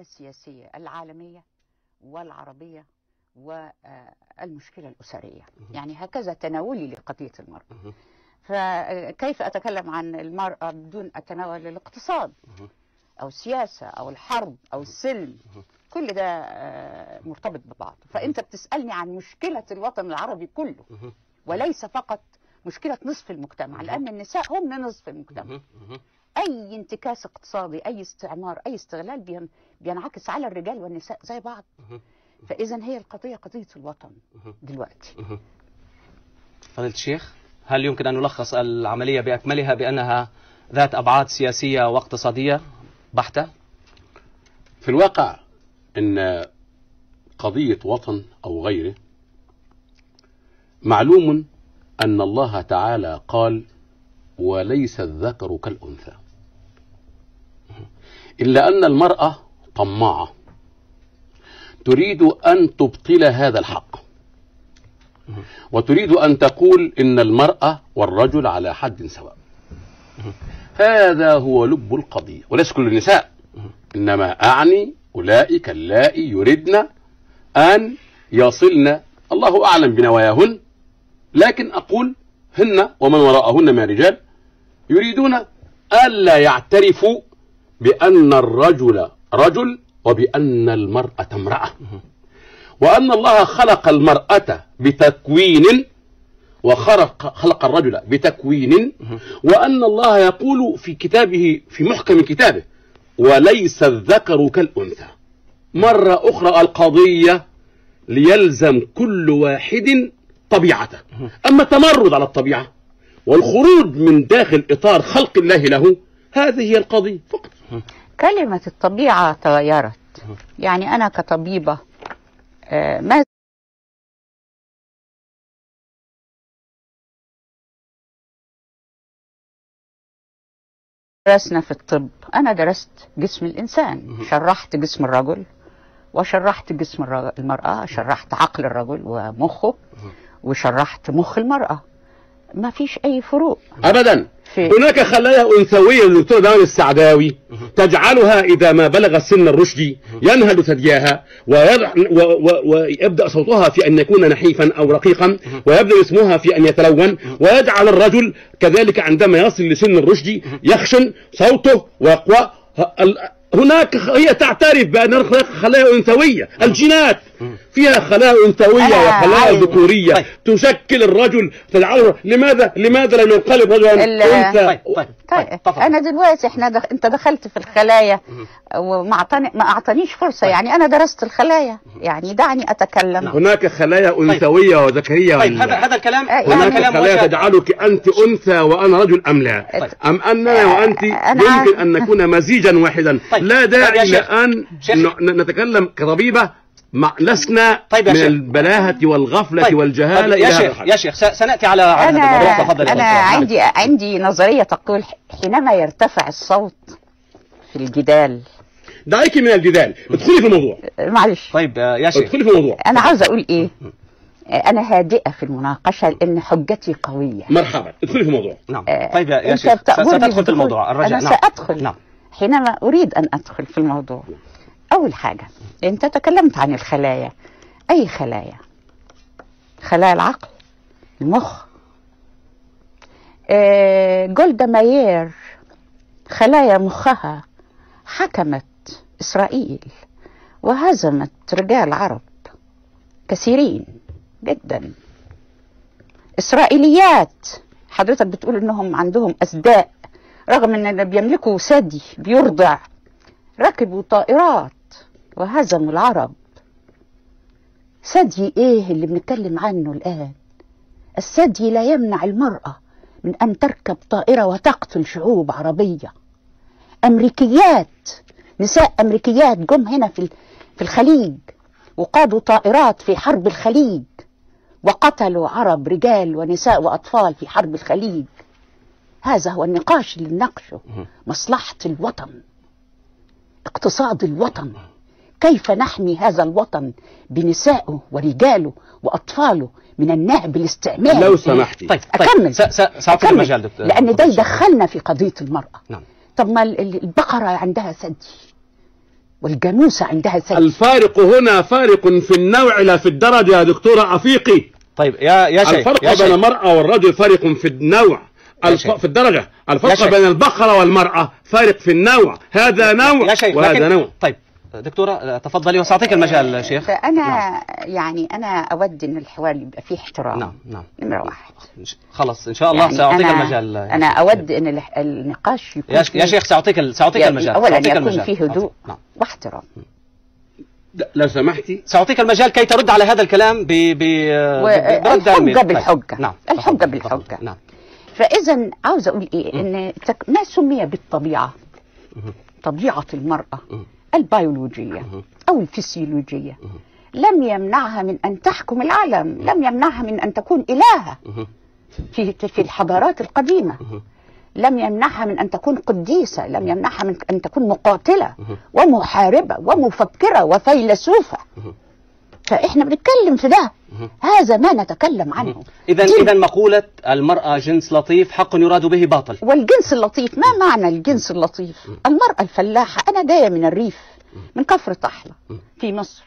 السياسية العالمية والعربية والمشكلة الأسرية، يعني هكذا تناولي لقضية المرأة. فكيف أتكلم عن المرأة بدون أتناول الاقتصاد أو السياسة أو الحرب أو السلم؟ كل ده مرتبط ببعض. فأنت بتسألني عن مشكلة الوطن العربي كله وليس فقط مشكلة نصف المجتمع، لأن النساء هم نصف المجتمع. أي انتكاس اقتصادي، أي استعمار، أي استغلال بينعكس على الرجال والنساء زي بعض. فإذا هي القضية قضية الوطن دلوقتي. فضيلة الشيخ، هل يمكن أن نلخص العملية بأكملها بأنها ذات أبعاد سياسية واقتصادية بحتة؟ في الواقع أن قضية وطن أو غيره معلوم أن الله تعالى قال: وليس الذكر كالأنثى، إلا أن المرأة طماعة تريد أن تبطل هذا الحق، وتريد أن تقول إن المرأة والرجل على حد سواء. هذا هو لب القضية، وليس كل النساء، إنما أعني أولئك اللائي يردن أن يصلن، الله أعلم بنواياهن، لكن أقول هن ومن وراءهن من رجال يريدون ألا يعترفوا بأن الرجل رجل وبأن المرأة امرأة، وأن الله خلق المرأة بتكوين وخلق الرجل بتكوين، وأن الله يقول في كتابه، في محكم كتابه: وليس الذكر كالأنثى. مرة أخرى القضية ليلزم كل واحد طبيعته. أما التمرد على الطبيعة والخروج من داخل إطار خلق الله له، هذه هي القضية فقط. كلمة الطبيعة تغيرت، يعني أنا كطبيبة ما درسنا في الطب، أنا درست جسم الإنسان، شرحت جسم الرجل وشرحت جسم المرأة، شرحت عقل الرجل ومخه وشرحت مخ المرأة، ما فيش أي فروق أبدا. هناك خلايا أنثوية للدكتور نوال السعداوي تجعلها إذا ما بلغ السن الرشدي ينهد ثدياها ويبدأ صوتها في أن يكون نحيفا أو رقيقا، ويبدأ اسمها في أن يتلون، ويجعل الرجل كذلك عندما يصل لسن الرشدي يخشن صوته ويقوى. هناك هي تعترف بأن خلايا أنثوية، الجينات فيها خلايا أنثوية وخلايا ذكورية تشكل الرجل في العورة. لماذا لم ينقلب رجلا أنثى؟ طيب أنا دلوقتي أنت دخلت في الخلايا وما أعطانيش فرصة، يعني أنا درست الخلايا، يعني دعني أتكلم. هناك خلايا أنثوية وذكرية. طيب هذا الكلام، هناك خلايا تجعلك أنت أنثى وأنا رجل أم لا، أم أننا وأنت يمكن أن نكون مزيجا واحدا. لا داعي لأن نتكلم كطبيبة، لسنا من البلاهة والغفلة والجهالة. يا شيخ، سنأتي على هذا الموضوع. أنا عندي نظرية تقول حينما يرتفع الصوت في الجدال، دعيكي من الجدال، ادخلي في الموضوع. معلش. طيب يا شيخ، ادخلي في الموضوع. أنا عاوز أقول إيه؟ أنا هادئة في المناقشة لأن حجتي قوية. مرحبا، ادخلي في الموضوع. نعم. طيب يا شيخ، سأدخل في الموضوع. أنا سأدخل. نعم. حينما أريد أن أدخل في الموضوع، أول حاجة أنت تكلمت عن الخلايا، أي خلايا؟ خلايا العقل، المخ. جولدا ماير خلايا مخها حكمت إسرائيل وهزمت رجال عرب كثيرين جدا، إسرائيليات حضرتك بتقول إنهم عندهم أسداء رغم إن بيملكوا ثدي بيرضع، ركبوا طائرات وهزموا العرب. ثدي ايه اللي بنتكلم عنه الآن؟ الثدي لا يمنع المرأة من أن تركب طائرة وتقتل شعوب عربية. أمريكيات، نساء أمريكيات جم هنا في الخليج وقادوا طائرات في حرب الخليج وقتلوا عرب رجال ونساء وأطفال في حرب الخليج. هذا هو النقاش اللي نناقشه، مصلحة الوطن، اقتصاد الوطن، كيف نحمي هذا الوطن بنسائه ورجاله وأطفاله من النهب الاستعماري. لو سمحتي أكمل. سأعطي المجال دكتور، لأن ده يدخلنا في قضية المرأة. نعم. طب ما البقرة عندها ثدي، والجاموسة عندها سيف. الفارق هنا فارق في النوع لا في الدرجة يا دكتورة أفيقي. طيب يا شيخ، الفرق بين المرأة والرجل فارق في النوع، في الدرجة. الفرق بين البقرة والمرأة فارق في النوع، هذا نوع وهذا نوع. طيب دكتورة تفضلي وسأعطيك المجال شيخ. فأنا يعني أنا أود أن الحوار يبقى فيه احترام. نعم نعم. نمرة واحد. خلاص إن شاء الله يعني سأعطيك المجال. أنا أود أن النقاش يكون يا شيخ سأعطيك المجال. أولا يكون فيه هدوء واحترام. لو سمحتي سأعطيك المجال كي ترد على هذا الكلام برد الحجة بالحجة. نعم. الحجة بالحجة. نعم. فإذا عاوز أقول إيه؟ إن ما سمي بالطبيعة، طبيعة المرأة البيولوجية أو الفسيولوجية لم يمنعها من أن تحكم العالم، لم يمنعها من أن تكون إلهة في الحضارات القديمة، لم يمنعها من أن تكون قديسة، لم يمنعها من أن تكون مقاتلة ومحاربة ومفكرة وفيلسوفة. فإحنا بنتكلم في ده، هذا ما نتكلم عنه. إذا مقولة المرأة جنس لطيف حق يراد به باطل. والجنس اللطيف، ما معنى الجنس اللطيف؟ المرأة الفلاحة، أنا جاية من الريف من كفر طحله في مصر.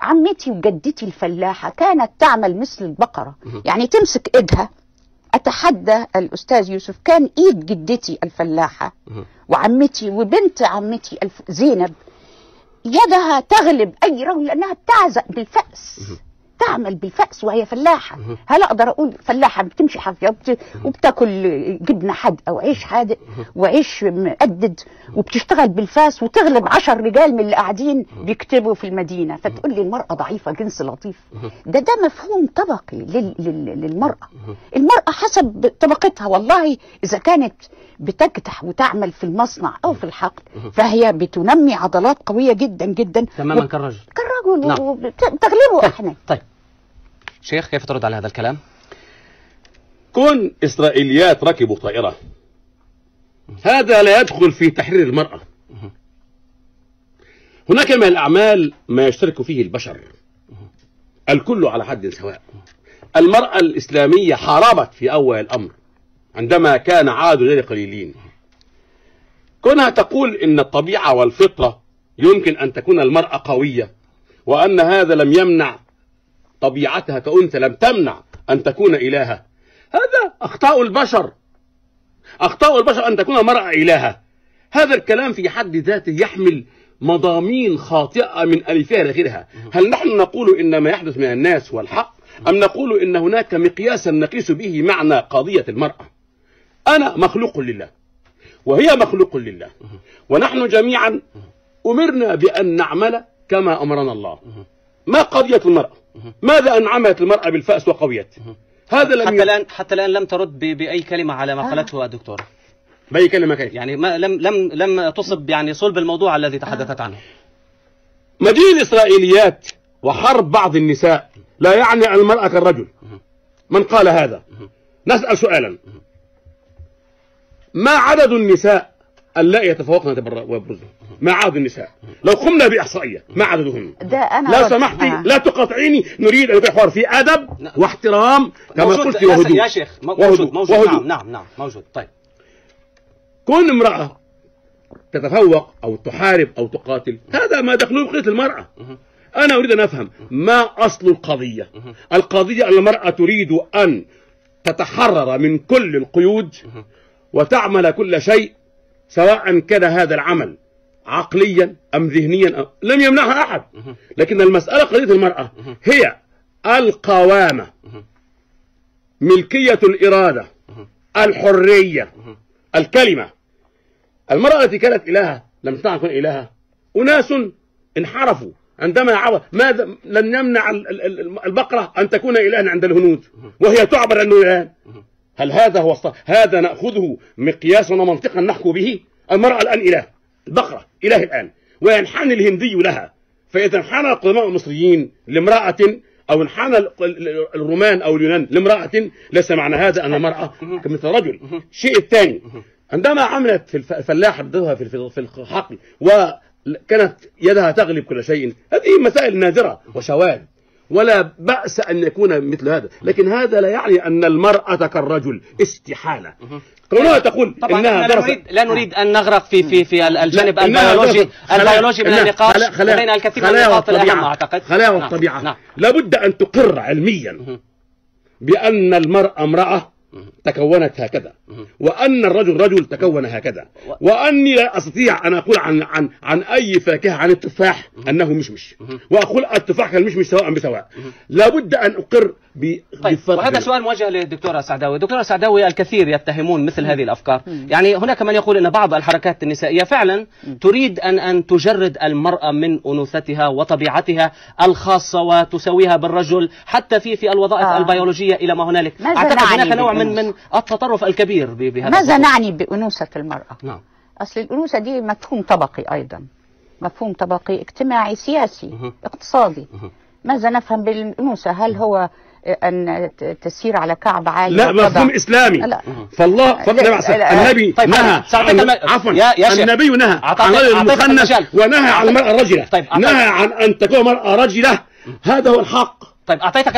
عمتي وجدتي الفلاحة كانت تعمل مثل البقرة، يعني تمسك إيدها. أتحدى الأستاذ يوسف، كان إيد جدتي الفلاحة وعمتي وبنت عمتي زينب يدها تغلب أي رجل، لأنها بتعزق بالفأس، تعمل بالفأس وهي فلاحة. هل أقدر أقول فلاحة بتمشي حافية وبتاكل جبنة حادقة وعيش حادق وعيش مقدد وبتشتغل بالفأس وتغلب 10 رجال من اللي قاعدين بيكتبوا في المدينة، فتقول لي المرأة ضعيفة جنس لطيف؟ ده مفهوم طبقي للمرأة. المرأة حسب طبقتها، والله إذا كانت بتكدح وتعمل في المصنع أو في الحقل فهي بتنمي عضلات قوية جدا جدا تماما كالرجل نعم. وتغلبه احنا. طيب شيخ كيف ترد على هذا الكلام؟ كون إسرائيليات ركبوا طائرة، هذا لا يدخل في تحرير المرأة. هناك من الأعمال ما يشترك فيه البشر، الكل على حد سواء. المرأة الإسلامية حاربت في أول الأمر عندما كان عاد غير قليلين. كونها تقول إن الطبيعة والفطرة يمكن أن تكون المرأة قوية، وأن هذا لم يمنع طبيعتها كأنثى، لم تمنع أن تكون إلهة، هذا أخطاء البشر. أخطاء البشر أن تكون المرأة إلهة. هذا الكلام في حد ذاته يحمل مضامين خاطئة من ألفها لآخرها. هل نحن نقول إن ما يحدث من الناس هو الحق، أم نقول إن هناك مقياسا نقيس به معنى قضية المرأة؟ أنا مخلوق لله وهي مخلوق لله، ونحن جميعا أمرنا بأن نعمل كما أمرنا الله. ما قضية المرأة؟ ماذا أنعمت المرأة بالفأس وقويت؟ هذا حتى الآن لم ترد بأي كلمة على ما قالته الدكتور. بأي كلمة كانت؟ يعني ما لم تصب يعني صلب الموضوع الذي تحدثت عنه. مجيء الإسرائيليات وحرب بعض النساء لا يعني المرأة كالرجل. من قال هذا؟ نسأل سؤالا، ما عدد النساء اللائي يتفوقن ويبرزن؟ ما عدد النساء لو قمنا بإحصائية، ما عددهن؟ لو سمحتي لا تقاطعيني، نريد أن يكون الحوار في أدب واحترام كما قلت، وهدوء. يا شيخ موجود وهدوء. نعم موجود. طيب كون امرأة تتفوق أو تحارب أو تقاتل، هذا ما دخله بقية المرأة. أنا أريد أن أفهم ما أصل القضية. القضية المرأة تريد أن تتحرر من كل القيود وتعمل كل شيء، سواء كان هذا العمل عقليا أم ذهنيا أم... لم يمنعها أحد، لكن المسألة قضية المرأة هي القوامة، ملكية الإرادة، الحرية، الكلمة. المرأة التي كانت إلهة لم تكن إلهة. أناس انحرفوا عندما عبر، ماذا لن يمنع البقرة أن تكون إلهًا عند الهنود وهي تعبر أنه إله؟ هل هذا هو هذا نأخذه مقياسا ومنطقا نحكو به؟ المرأة الآن إله، البقرة إله الآن، وينحني الهندي لها. فإذا انحنى القدماء المصريين لامرأة، أو انحنى الرومان أو اليونان لامرأة، ليس معنى هذا أن المرأة كمثل رجل. الشيء الثاني، عندما عملت الفلاحة بدها في الحقل كانت يدها تغلب كل شيء، هذه مسائل نادرة وشواذ ولا بأس أن يكون مثل هذا، لكن هذا لا يعني أن المرأة كالرجل، استحالة. قولها تقول طبعا إنها لا نريد أن نغرق في الجانب البيولوجي من النقاش، لدينا الكثير من النقاط الأهم أعتقد. خلايا الطبيعة لابد أن تقر علميا بأن المرأة امرأة تكونت هكذا، وأن الرجل رجل تكون هكذا، وأني لا أستطيع أن أقول عن أي فاكهة، عن التفاح أنه مشمش، وأقول التفاح كالمشمش سواء بسواء. لابد أن أقر بالفرق. وهذا سؤال موجه للدكتورة السعداوي. دكتورة السعداوي، الكثير يتهمون مثل هذه الأفكار، يعني هناك من يقول أن بعض الحركات النسائية فعلا تريد أن تجرد المرأة من أنوثتها وطبيعتها الخاصة وتساويها بالرجل حتى في الوظائف البيولوجية إلى ما هنالك. أعتقد هناك نوع من التطرف الكبير بهذا. ماذا نعني بأنوثة المرأة؟ نعم. أصل الأنوثة دي مفهوم طبقي أيضا، مفهوم طبقي اجتماعي سياسي اقتصادي. ماذا نفهم بالأنوثة؟ هل هو أن تسير على كعب عالي؟ لا، مفهوم إسلامي. لا. فالله النبي نهى، عفوا النبي نهى عن المخنث ونهى عن المرأة الرجلة، نهى عن أن تكون مرأة رجلة، هذا هو الحق. طيب أعطيتك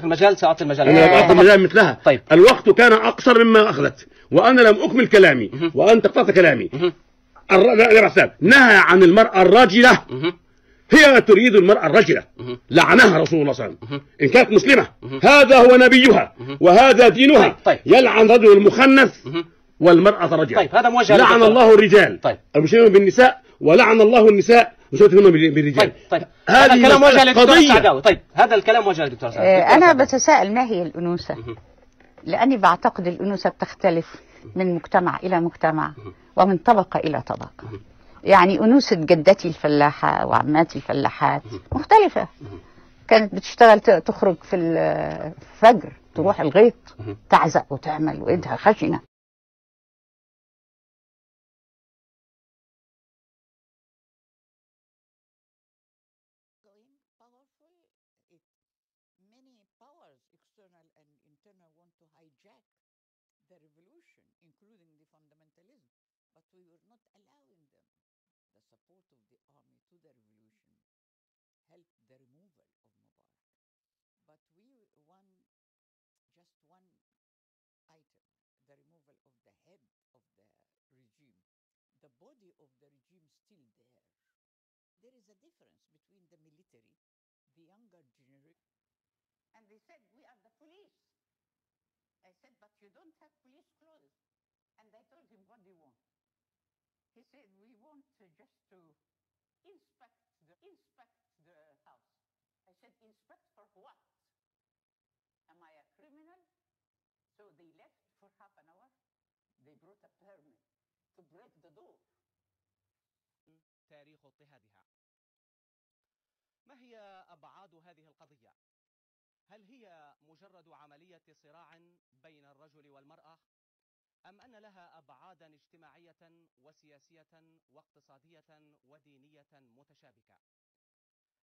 المجال، سأعطي المجال. أنا أعطي المجال مثلها. طيب. الوقت كان أقصر مما أخذت، وأنا لم أكمل كلامي، وأنت قطعت كلامي. نهى عن المرأة الراجلة، هي تريد المرأة الرجلة، لعنها رسول الله صلى الله عليه وسلم إن كانت مسلمة، هذا هو نبيها وهذا دينها. طيب. يلعن رجل المخنث والمرأة الرجلة. طيب. هذا موجه لعن الله الرجال المشركين بالنساء، ولعن الله النساء وشتمنا بالرجال. طيب. هذا الكلام وجه للدكتور السعداوي. طيب هذا الكلام وجه للدكتور السعداوي. أنا بتساءل ما هي الأنوثة، لأني بعتقد الأنوثة بتختلف من مجتمع إلى مجتمع ومن طبقة إلى طبقة. يعني أنوثة جدتي الفلاحة وعماتي الفلاحات مختلفة، كانت بتشتغل تخرج في الفجر تروح الغيط تعزق وتعمل وإيدها خشنة.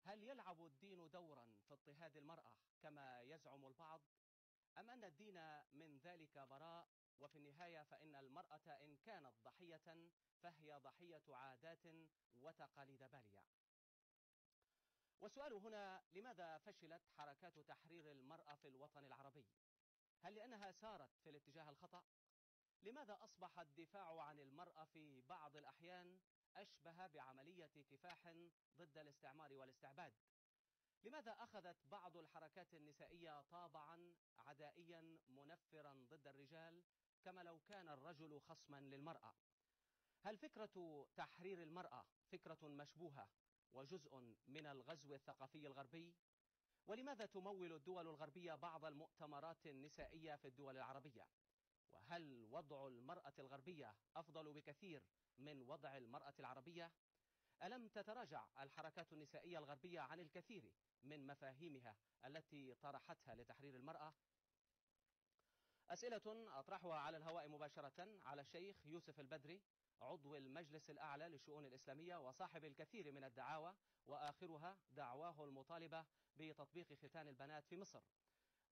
هل يلعب الدين دورا في اضطهاد المرأة كما يزعم البعض، أم أن الدين من ذلك براء؟ وفي النهاية فإن المرأة إن كانت ضحية فهي ضحية عادات وتقاليد بالية. والسؤال هنا، لماذا فشلت حركات تحرير المرأة في الوطن العربي؟ هل لأنها سارت في الاتجاه الخطأ؟ لماذا أصبح الدفاع عن المرأة في بعض الأحيان أشبه بعملية كفاح ضد الاستعمار والاستعباد؟ لماذا أخذت بعض الحركات النسائية طابعا عدائيا منفرا ضد الرجال كما لو كان الرجل خصما للمرأة؟ هل فكرة تحرير المرأة فكرة مشبوهة وجزء من الغزو الثقافي الغربي؟ ولماذا تمول الدول الغربية بعض المؤتمرات النسائية في الدول العربية؟ وهل وضع المرأة الغربية أفضل بكثير من وضع المرأة العربية؟ ألم تتراجع الحركات النسائية الغربية عن الكثير من مفاهيمها التي طرحتها لتحرير المرأة؟ أسئلة أطرحها على الهواء مباشرة على الشيخ يوسف البدري، عضو المجلس الأعلى للشؤون الإسلامية وصاحب الكثير من الدعاوى، وآخرها دعواه المطالبة بتطبيق ختان البنات في مصر.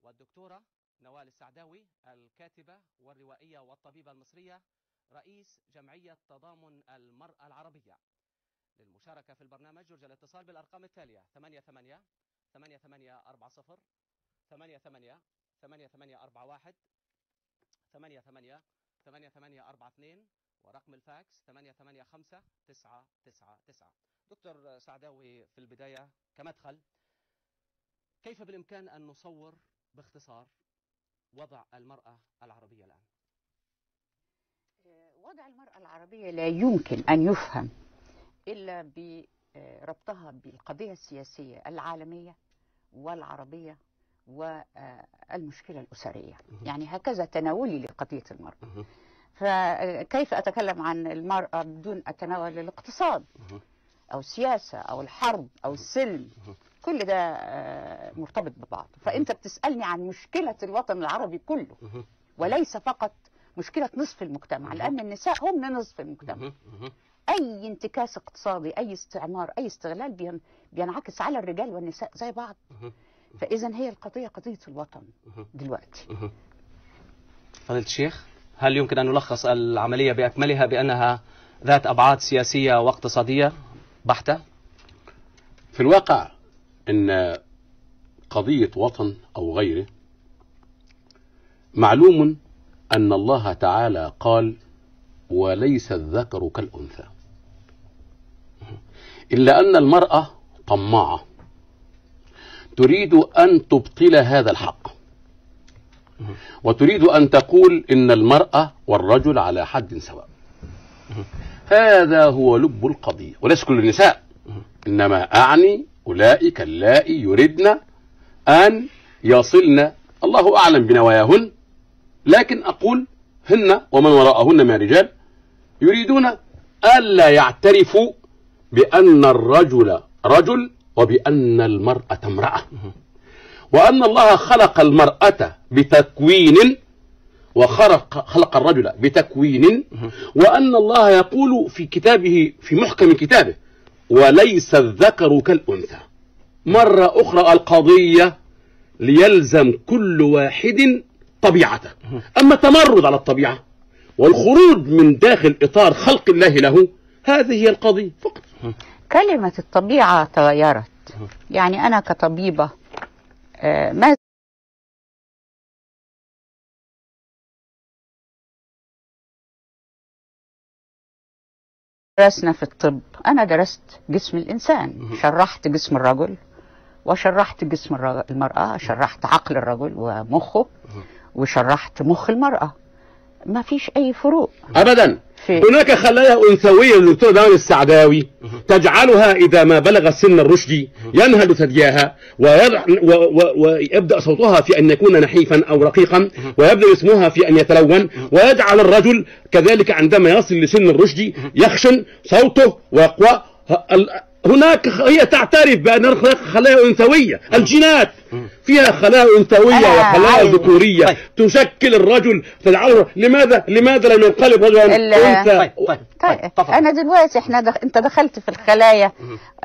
والدكتورة نوال السعداوي، الكاتبة والروائية والطبيبة المصرية، رئيس جمعية تضامن المرأة العربية. للمشاركة في البرنامج يرجى الاتصال بالأرقام التالية: 88 8840 888841 888842 ورقم الفاكس 885999. دكتور سعداوي، في البداية كمدخل، كيف بالإمكان أن نصور باختصار وضع المرأة العربية الآن؟ وضع المرأة العربية لا يمكن أن يفهم إلا بربطها بالقضية السياسية العالمية والعربية والمشكلة الأسرية، يعني هكذا تناولي لقضية المرأة. فكيف أتكلم عن المرأة بدون أتناول الاقتصاد أو السياسة أو الحرب أو السلم؟ كل ده مرتبط ببعض. فأنت بتسألني عن مشكلة الوطن العربي كله وليس فقط مشكلة نصف المجتمع، لأن النساء هم نصف المجتمع. أي انتكاس اقتصادي، أي استعمار، أي استغلال بينعكس على الرجال والنساء زي بعض. فإذا هي القضية قضية الوطن دلوقتي. فضيلة الشيخ، هل يمكن أن نلخص العملية بأكملها بأنها ذات أبعاد سياسية واقتصادية بحتة؟ في الواقع أن قضية وطن أو غيره، معلوم أن الله تعالى قال: وليس الذكر كالأنثى، إلا أن المرأة طماعة تريد أن تبطل هذا الحق، وتريد أن تقول إن المرأة والرجل على حد سواء. هذا هو لب القضية، وليس كل النساء، إنما أعني أولئك اللائي يردن أن يصلن، الله أعلم بنواياهن، لكن أقول هن ومن وراءهن من رجال يريدون ألا يعترفوا بأن الرجل رجل وبأن المرأة امرأة، وأن الله خلق المرأة بتكوين وخلق الرجل بتكوين، وأن الله يقول في كتابه، في محكم كتابه: وليس الذكر كالأنثى. مرة أخرى القضية ليلزم كل واحد طبيعته. أما التمرد على الطبيعة والخروج من داخل إطار خلق الله له، هذه هي القضية فقط. كلمة الطبيعة تغيرت، يعني أنا كطبيبة ما درسنا في الطب، أنا درست جسم الإنسان، شرحت جسم الرجل وشرحت جسم المرأة، شرحت عقل الرجل ومخه وشرحت مخ المرأة، ما فيش أي فروق أبدا. هناك خلايا أنثوية للدكتور نوال السعداوي تجعلها إذا ما بلغ سن الرشد ينهد ثدياها ويبدأ صوتها في أن يكون نحيفا أو رقيقا، ويبدأ اسمها في أن يتلون، ويجعل الرجل كذلك عندما يصل لسن الرشد يخشن صوته ويقوى. هناك هي تعترف بأن خلايا أنثوية، الجينات فيها خلايا أنثوية وخلايا ذكورية تشكل الرجل، تجعله. لماذا لم ينقلب رجلا أنثى؟ طيب. أنا دلوقتي أنت دخلت في الخلايا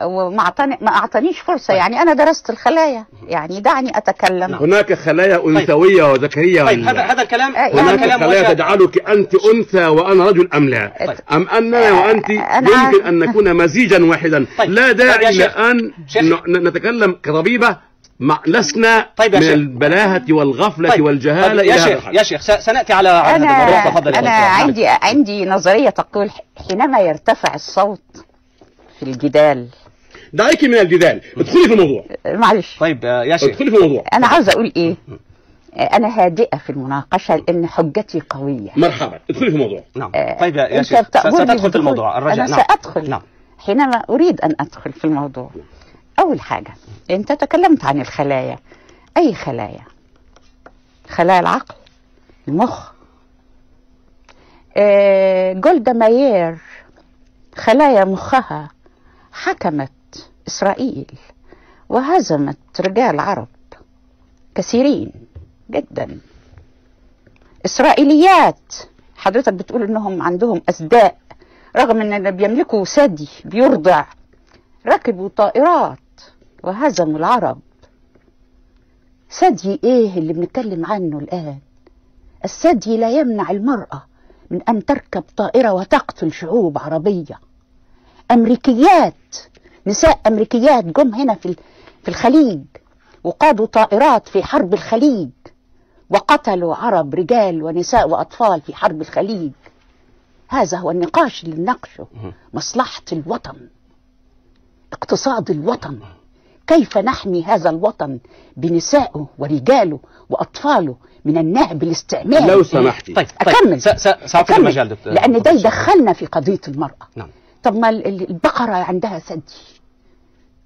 وما أعطانيش فرصة، يعني أنا درست الخلايا، يعني دعني أتكلم. هناك خلايا أنثوية وذكرية. هذا الكلام، هناك خلايا تجعلك أنت أنثى وأنا رجل أم لا؟ أم أننا وأنت يمكن أن نكون مزيجا واحدا؟ لا داعي لأن نتكلم كطبيبة، لسنا من البلاهة والغفلة والجهالة. يا شيخ سنأتي على الموضوع. تفضل. أنا عندي نظرية تقول حينما يرتفع الصوت في الجدال، دعيكي من الجدال، ادخلي في الموضوع. معلش. طيب يا شيخ، ادخلي في الموضوع. أنا عاوزة أقول إيه؟ أنا هادئة في المناقشة لأن حجتي قوية. مرحبا، ادخلي في الموضع. نعم. طيب يا شيخ، ستدخل في الموضوع. أنا سأدخل. نعم. حينما أريد أن أدخل في الموضوع. أول حاجة، أنت تكلمت عن الخلايا، أي خلايا؟ خلايا العقل، المخ. جولدا ماير خلايا مخها حكمت إسرائيل وهزمت رجال عرب كثيرين جدا، إسرائيليات حضرتك بتقول إنهم عندهم أسداء، رغم إن بيملكوا ثدي بيرضع، ركبوا طائرات وهزموا العرب. ثدي ايه اللي بنتكلم عنه الان؟ الثدي لا يمنع المرأة من ان تركب طائرة وتقتل شعوب عربية. امريكيات، نساء امريكيات جم هنا في الخليج وقادوا طائرات في حرب الخليج وقتلوا عرب رجال ونساء وأطفال في حرب الخليج. هذا هو النقاش اللي نناقشه، مصلحة الوطن، اقتصاد الوطن، كيف نحمي هذا الوطن بنسائه ورجاله وأطفاله من النهب الاستعماري. لو سمحتي طيب أكمل سأعطي المجال دكتور، لأن ده يدخلنا في قضية المرأة. نعم. طب ما البقرة عندها ثدي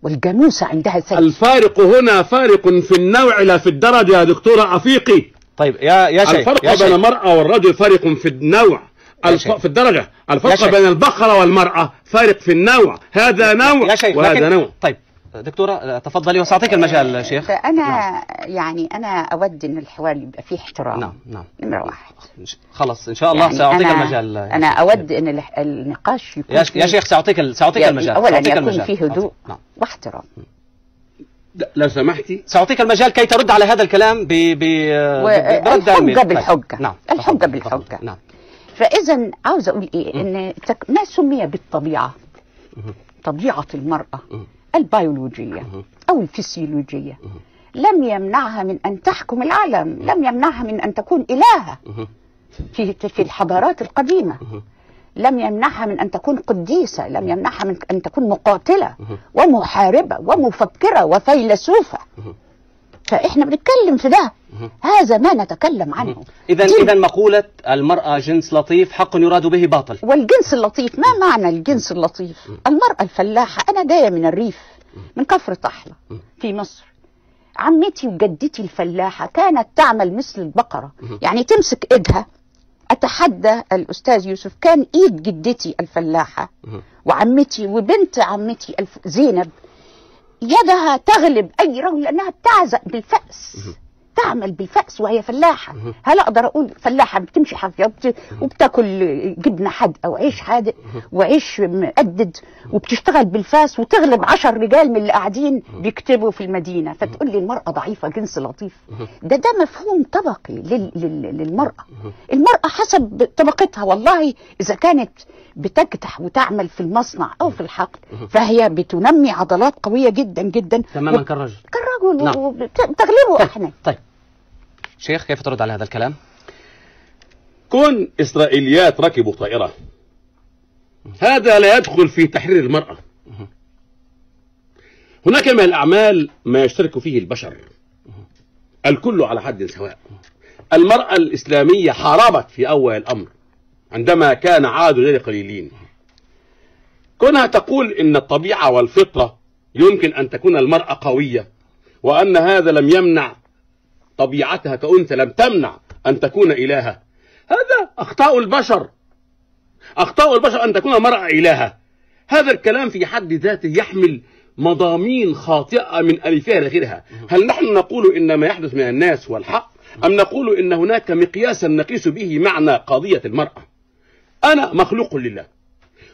والجاموسة عندها ثدي، الفارق هنا فارق في النوع لا في الدرجة يا دكتورة أفيقي. طيب يا شيخ، الفرق بين المرأة والرجل فارق في النوع في الدرجة، الفرق بين البقرة والمرأة فارق في النوع، هذا نوع وهذا نوع. طيب دكتورة تفضلي وسأعطيك المجال شيخ. أنا نعم. يعني أنا أود أن الحوار يبقى فيه احترام. نعم نعم نمرة واحد. خلص إن شاء الله يعني سأعطيك المجال. أنا أود أن النقاش يكون يا شيخ سأعطيك المجال. أولا يكون فيه هدوء واحترام. لو سمحتي سأعطيك المجال كي ترد على هذا الكلام الحجة بالحجة. نعم الحجة بالحجة. نعم. فإذا عاوز أقول إيه، أن ما سمي بالطبيعة، طبيعة المرأة البيولوجية أو الفسيولوجية لم يمنعها من أن تحكم العالم، لم يمنعها من أن تكون إلهة في الحضارات القديمة، لم يمنعها من أن تكون قديسة، لم يمنعها من أن تكون مقاتلة ومحاربة ومفكرة وفيلسوفة. فإحنا بنتكلم في ده، هذا ما نتكلم عنه. إذا مقولة المرأة جنس لطيف حق يراد به باطل. والجنس اللطيف، ما معنى الجنس اللطيف؟ المرأة الفلاحة، أنا جاية من الريف من كفر طحله في مصر، عمتي وجدتي الفلاحة كانت تعمل مثل البقرة، يعني تمسك إيدها. أتحدى الأستاذ يوسف، كان إيد جدتي الفلاحة وعمتي وبنت عمتي زينب يدها تغلب أي رجل، لأنها بتعزق بالفأس، تعمل بالفأس وهي فلاحة. هل أقدر أقول فلاحة بتمشي حفيضتي وبتاكل جبنة حادقة وعيش حادق وعيش مقدد وبتشتغل بالفأس وتغلب 10 رجال من اللي قاعدين بيكتبوا في المدينة، فتقول لي المرأة ضعيفة جنس لطيف؟ ده مفهوم طبقي للمرأة. المرأة حسب طبقتها، والله إذا كانت بتكتح وتعمل في المصنع أو في الحقل فهي بتنمي عضلات قوية جدا جدا تماما كالرجل نعم. وبتغلبه. احنا طيب شيخ كيف ترد على هذا الكلام؟ كون إسرائيليات ركبوا طائرة، هذا لا يدخل في تحرير المرأة. هناك من الأعمال ما يشترك فيه البشر، الكل على حد سواء. المرأة الإسلامية حاربت في أول الأمر عندما كان عاد غير قليلين. كونها تقول إن الطبيعة والفطرة يمكن أن تكون المرأة قوية، وأن هذا لم يمنع طبيعتها كأنثى، لم تمنع أن تكون إلهة، هذا أخطاء البشر. أخطاء البشر أن تكون المرأة إلهة. هذا الكلام في حد ذاته يحمل مضامين خاطئة من ألفها لغيرها. هل نحن نقول إن ما يحدث من الناس هو الحق، أم نقول إن هناك مقياسا نقيس به معنى قضية المرأة؟ أنا مخلوق لله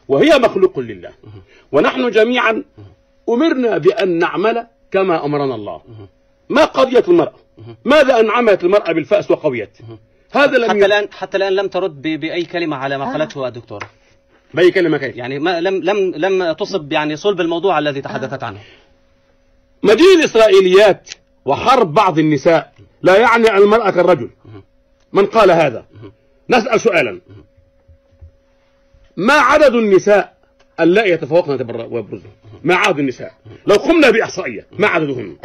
وهي مخلوق لله، ونحن جميعا أمرنا بأن نعمل كما أمرنا الله. ما قضية المرأة؟ ماذا أن عملت المرأة بالفأس وقويت؟ هذا لم حتى الآن لم ترد بأي كلمة على ما قالته الدكتور. بأي كلمة كيف؟ يعني ما لم تصب يعني صلب الموضوع الذي تحدثت عنه. مجيء الإسرائيليات وحرب بعض النساء لا يعني المرأة كالرجل. من قال هذا؟ نسأل سؤالا، ما عدد النساء اللائي يتفوقن ويبرزن؟ ما عدد النساء لو قمنا بإحصائية، ما عددهم؟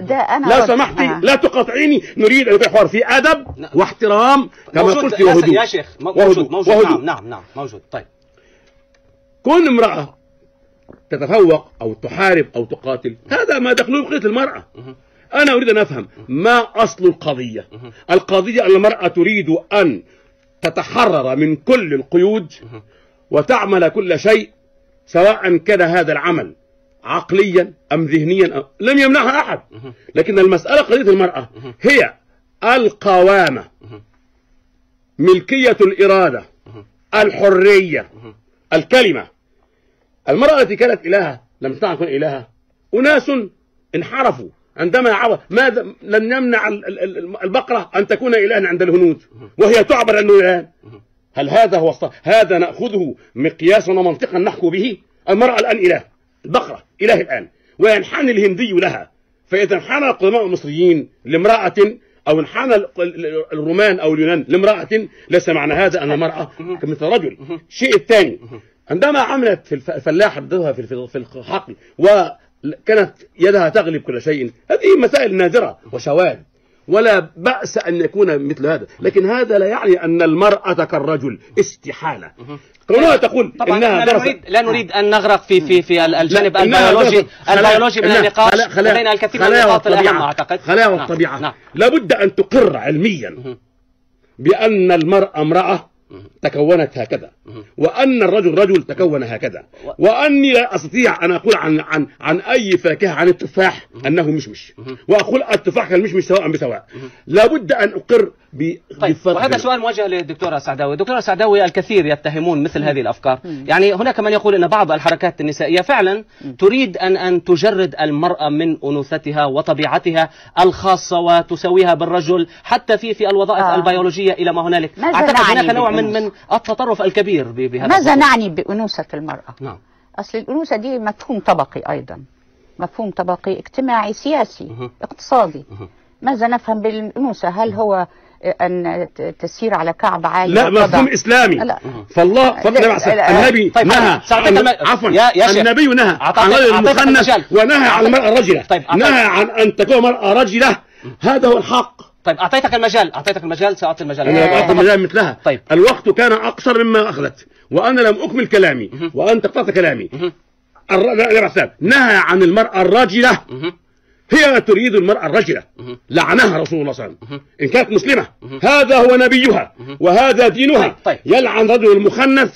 لو سمحتي لا تقاطعيني، نريد أن يكون حوار في أدب واحترام كما قلت وهدوء. يا شيخ موجود نعم موجود. طيب كون امرأة تتفوق أو تحارب أو تقاتل، هذا ما دخله قضية المرأة. أنا أريد أن أفهم ما أصل القضية. القضية أن المرأة تريد أن تتحرر من كل القيود وتعمل كل شيء، سواء كان هذا العمل عقليا أم ذهنيا أم... لم يمنعها أحد. لكن المسألة قضية المرأة هي القوامة، ملكية الإرادة، الحرية، الكلمة. المرأة التي كانت إلهة لم تكن إلهة. أناس انحرفوا عندما عبر، ماذا لن يمنع البقرة أن تكون إلها عند الهنود وهي تعبر أنه الآن؟ هل هذا هو هذا نأخذه مقياسا ومنطقا نحكو به؟ المرأة الآن إله، البقرة إله الآن، وينحني الهندي لها فإذا انحنى القدماء المصريين لامرأة أو انحنى الرومان أو اليونان لامرأة ليس معنى هذا أن المرأة مثل رجل. الشيء الثاني، عندما عملت الفلاحة ضدها في الحقل وكانت يدها تغلب كل شيء، هذه مسائل نادرة وشواذ ولا بأس أن يكون مثل هذا، لكن هذا لا يعني أن المرأة كالرجل، استحالة. كونها تقول طبعا إنها لا نريد أن نغرق في الجانب البيولوجي من النقاش، لدينا الكثير من النقاط الأهم أعتقد. خلايا الطبيعة لابد أن تقر علميا بأن المرأة امرأة تكونت هكذا، وأن الرجل رجل تكون هكذا، وأني لا أستطيع أن أقول عن أي فاكهة، عن التفاح أنه مشمش، وأقول التفاح والمشمش سواء بسواء. لابد أن أقر بفرق. وهذا سؤال موجه للدكتورة السعداوي. الدكتورة السعداوي الكثير يتهمون مثل هذه الأفكار، يعني هناك من يقول أن بعض الحركات النسائية فعلا تريد أن تجرد المرأة من أنوثتها وطبيعتها الخاصة وتسويها بالرجل حتى في الوظائف البيولوجية إلى ما هنالك. أعتقد هناك نوع من التطرف الكبير بهذا. ماذا نعني بأنوثة المرأة؟ نعم. أصل الأنوثة دي مفهوم طبقي أيضا، مفهوم طبقي اجتماعي سياسي اقتصادي. ماذا نفهم بالأنوثة؟ هل هو أن تسير على كعب عالي؟ لا، مفهوم إسلامي. لا. فالله النبي نهى، عفوا النبي نهى عن المخنث ونهى عن المرأة الرجلة، نهى عن أن تكون مرأة رجلة، هذا هو الحق. طيب أعطيتك المجال سأعطي المجال. أنا أعطي المجال مثلها. طيب. الوقت كان أقصر مما أخذت وأنا لم أكمل كلامي وأنت قطعت كلامي. نهى عن المرأة الرجلة، هي تريد المرأة الرجلة، لعنها رسول الله صلى الله عليه وسلم إن كانت مسلمة، هذا هو نبيها وهذا دينها. طيب. يلعن رجل المخنث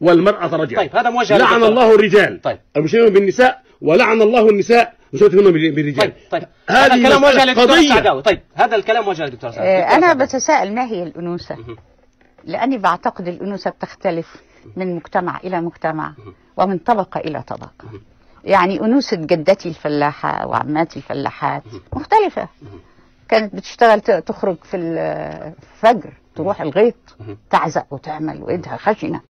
والمرأة الرجلة. طيب هذا موجه. لعن الله الرجال المشركون بالنساء ولعن الله النساء مشركون بالرجال. طيب. هذا الكلام موجه للدكتور السعداوي. طيب هذا الكلام موجه للدكتور السعداوي. أنا بتساءل ما هي الأنوثة، لأني بعتقد الأنوثة بتختلف من مجتمع إلى مجتمع ومن طبقة إلى طبقة. يعني أنوثة جدتي الفلاحة وعماتي الفلاحات مختلفة، كانت بتشتغل تخرج في الفجر، تروح الغيط تعزق وتعمل وإيدها خشنة.